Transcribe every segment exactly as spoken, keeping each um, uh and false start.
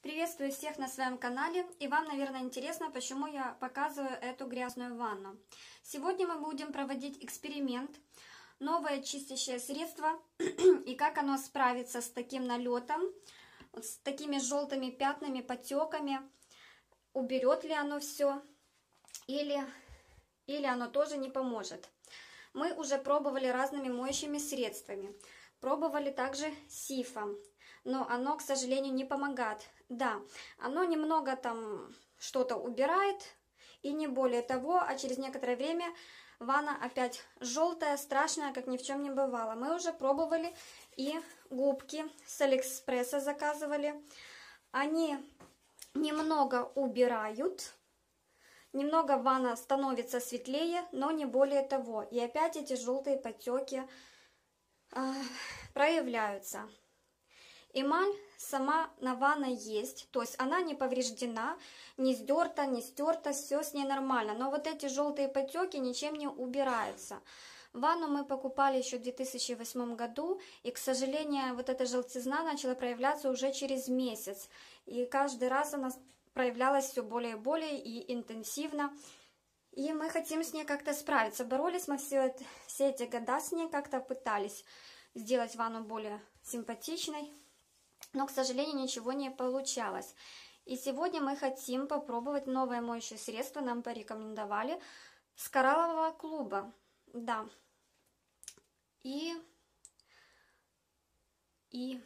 Приветствую всех на своем канале, и вам, наверное, интересно, почему я показываю эту грязную ванну. Сегодня мы будем проводить эксперимент, новое чистящее средство, и как оно справится с таким налетом, с такими желтыми пятнами, потеками, уберет ли оно все, или, или оно тоже не поможет. Мы уже пробовали разными моющими средствами, пробовали также сифом. Но оно, к сожалению, не помогает. Да, оно немного там что-то убирает, и не более того, а через некоторое время ванна опять желтая, страшная, как ни в чем не бывало. Мы уже пробовали и губки с Алиэкспресса заказывали. Они немного убирают, немного ванна становится светлее, но не более того. И опять эти желтые потеки э, проявляются. Эмаль сама на ванной есть, то есть она не повреждена, не сдерта, не стерта, все с ней нормально. Но вот эти желтые потеки ничем не убираются. Ванну мы покупали еще в две тысячи восьмом году, и, к сожалению, вот эта желтизна начала проявляться уже через месяц. И каждый раз она проявлялась все более и более и интенсивно. И мы хотим с ней как-то справиться. Боролись мы все, все эти года с ней, как-то пытались сделать ванну более симпатичной. Но, к сожалению, ничего не получалось. И сегодня мы хотим попробовать новое моющее средство, нам порекомендовали, с кораллового клуба. Да. И... И...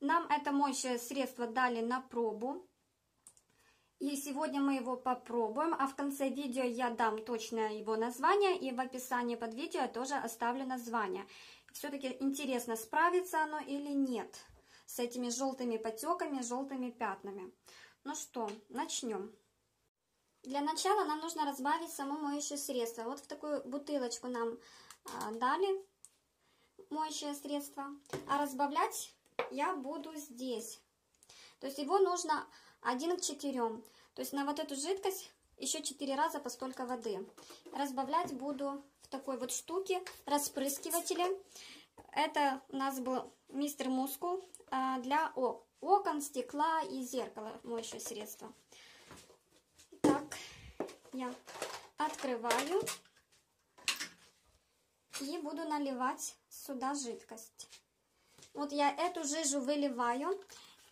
Нам это моющее средство дали на пробу. И сегодня мы его попробуем, а в конце видео я дам точное его название, и в описании под видео я тоже оставлю название. Все-таки интересно, справится оно или нет с этими желтыми потеками, желтыми пятнами. Ну что, начнем. Для начала нам нужно разбавить само моющее средство. Вот в такую бутылочку нам дали моющее средство. А разбавлять я буду здесь. То есть его нужно один к четырем. То есть на вот эту жидкость еще четыре раза по столько воды. Разбавлять буду в такой вот штуке, распрыскивателя. Это у нас был мистер Мускул для окон, стекла и зеркала, моющее средство. Так, я открываю и буду наливать сюда жидкость. Вот я эту жижу выливаю.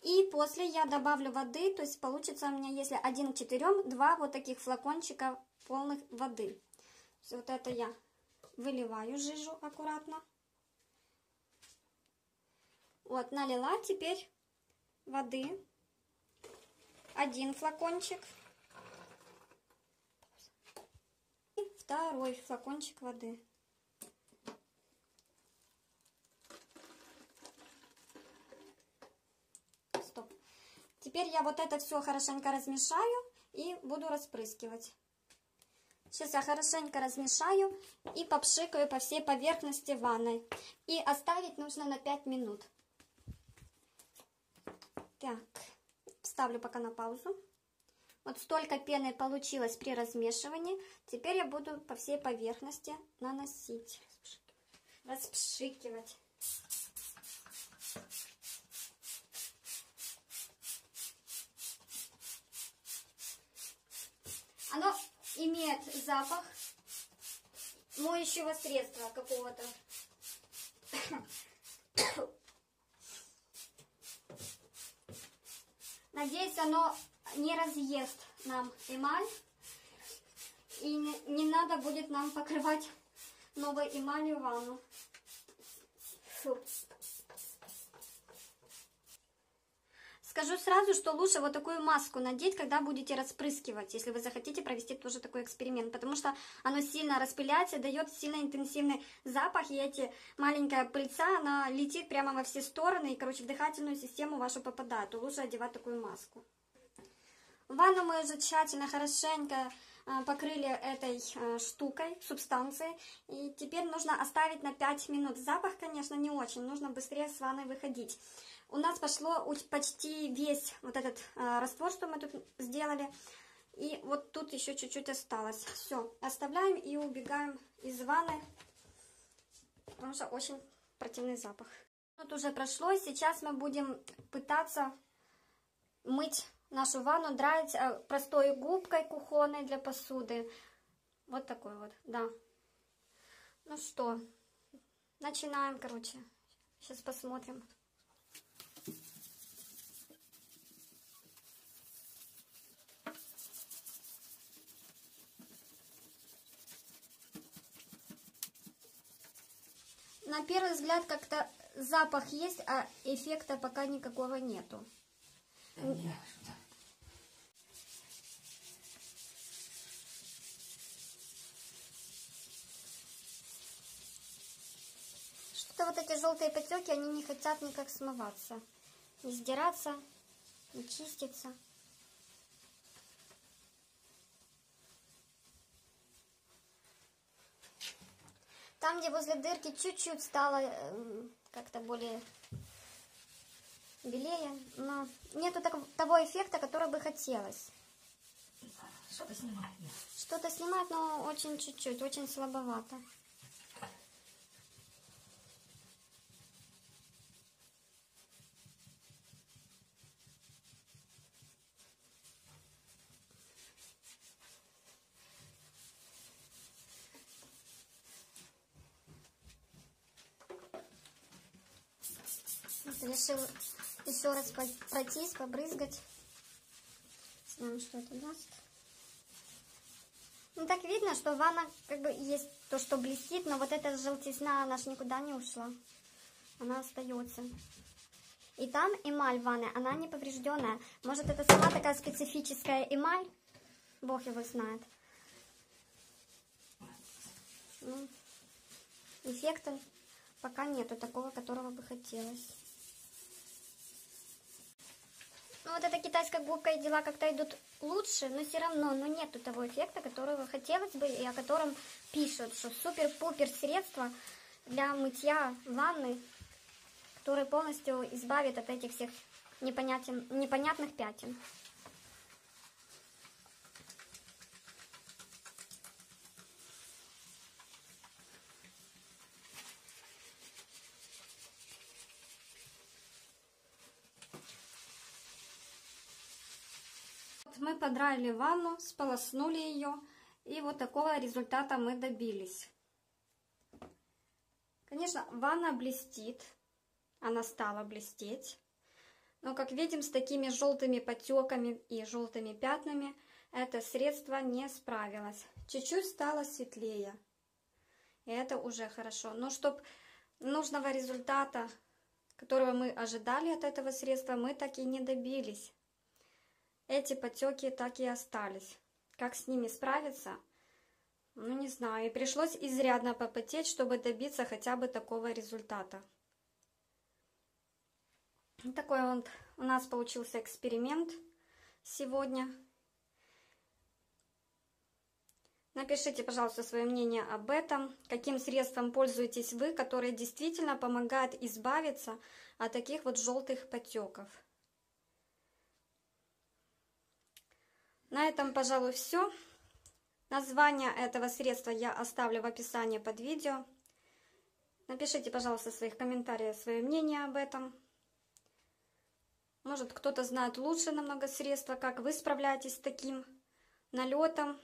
И после я добавлю воды, то есть получится у меня, если один к четырем, два вот таких флакончика полных воды. Вот это я выливаю жижу аккуратно. Вот, налила теперь воды. Один флакончик. И второй флакончик воды. Теперь я вот это все хорошенько размешаю и буду распрыскивать. Сейчас я хорошенько размешаю и попшикаю по всей поверхности ванны. И оставить нужно на пять минут. Так, ставлю пока на паузу. Вот столько пены получилось при размешивании. Теперь я буду по всей поверхности наносить, распшикивать. Оно имеет запах моющего средства какого-то. Надеюсь, оно не разъест нам эмаль. И не надо будет нам покрывать новой эмалью ванну. Фу. Скажу сразу, что лучше вот такую маску надеть, когда будете распрыскивать, если вы захотите провести тоже такой эксперимент, потому что оно сильно распыляется, дает сильно интенсивный запах, и эти маленькая пыльца, она летит прямо во все стороны, и, короче, в дыхательную систему вашу попадает, то лучше одевать такую маску. Ванну мы уже тщательно, хорошенько покрыли этой штукой, субстанцией, и теперь нужно оставить на пять минут. Запах, конечно, не очень, нужно быстрее с ванной выходить. У нас пошло почти весь вот этот э, раствор, что мы тут сделали. И вот тут еще чуть-чуть осталось. Все, оставляем и убегаем из ванны, потому что очень противный запах. Вот уже прошло, и сейчас мы будем пытаться мыть нашу ванну, драть простой губкой кухонной для посуды. Вот такой вот, да. Ну что, начинаем, короче. Сейчас посмотрим. На первый взгляд как-то запах есть, а эффекта пока никакого нету. Нет. Что-то вот эти желтые потеки, они не хотят никак смываться, не сдираться, не чиститься. Там, где возле дырки чуть-чуть стало как-то более белее, но нету того эффекта, который бы хотелось. Что-то снимает. Что-то снимает, но очень чуть-чуть, очень слабовато. Решил еще раз пройтись, побрызгать. Смотрим, что это даст. Ну, так видно, что ванна как бы есть то, что блестит, но вот эта желтизна, она же никуда не ушла. Она остается. И там эмаль ванны, она не поврежденная. Может, это сама такая специфическая эмаль? Бог его знает. Ну, эффекта пока нету такого, которого бы хотелось. Ну, вот эта китайская губка и дела как-то идут лучше, но все равно, но ну, нету того эффекта, которого хотелось бы, и о котором пишут, что супер-пупер средство для мытья ванны, которое полностью избавит от этих всех непонятен, непонятных пятен. Мы подраили ванну, сполоснули ее, и вот такого результата мы добились. Конечно, ванна блестит, она стала блестеть, но, как видим, с такими желтыми потеками и желтыми пятнами это средство не справилось. Чуть-чуть стало светлее, и это уже хорошо. Но чтобы нужного результата, которого мы ожидали от этого средства, мы так и не добились. Эти потеки так и остались. Как с ними справиться? Ну, не знаю. И пришлось изрядно попотеть, чтобы добиться хотя бы такого результата. Такой вот у нас получился эксперимент сегодня. Напишите, пожалуйста, свое мнение об этом. Каким средством пользуетесь вы, которое действительно помогает избавиться от таких вот желтых потеков? На этом, пожалуй, все. Название этого средства я оставлю в описании под видео. Напишите, пожалуйста, в своих комментариях свое мнение об этом. Может, кто-то знает лучше намного средства, как вы справляетесь с таким налетом,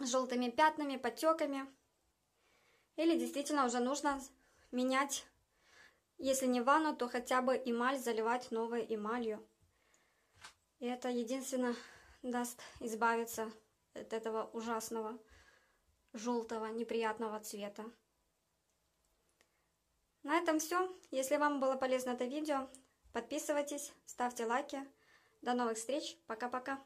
желтыми пятнами, потеками. Или действительно уже нужно менять, если не ванну, то хотя бы эмаль, заливать новой эмалью. И это единственное... даст избавиться от этого ужасного желтого неприятного цвета. На этом все. Если вам было полезно это видео, подписывайтесь, ставьте лайки. До новых встреч. Пока-пока.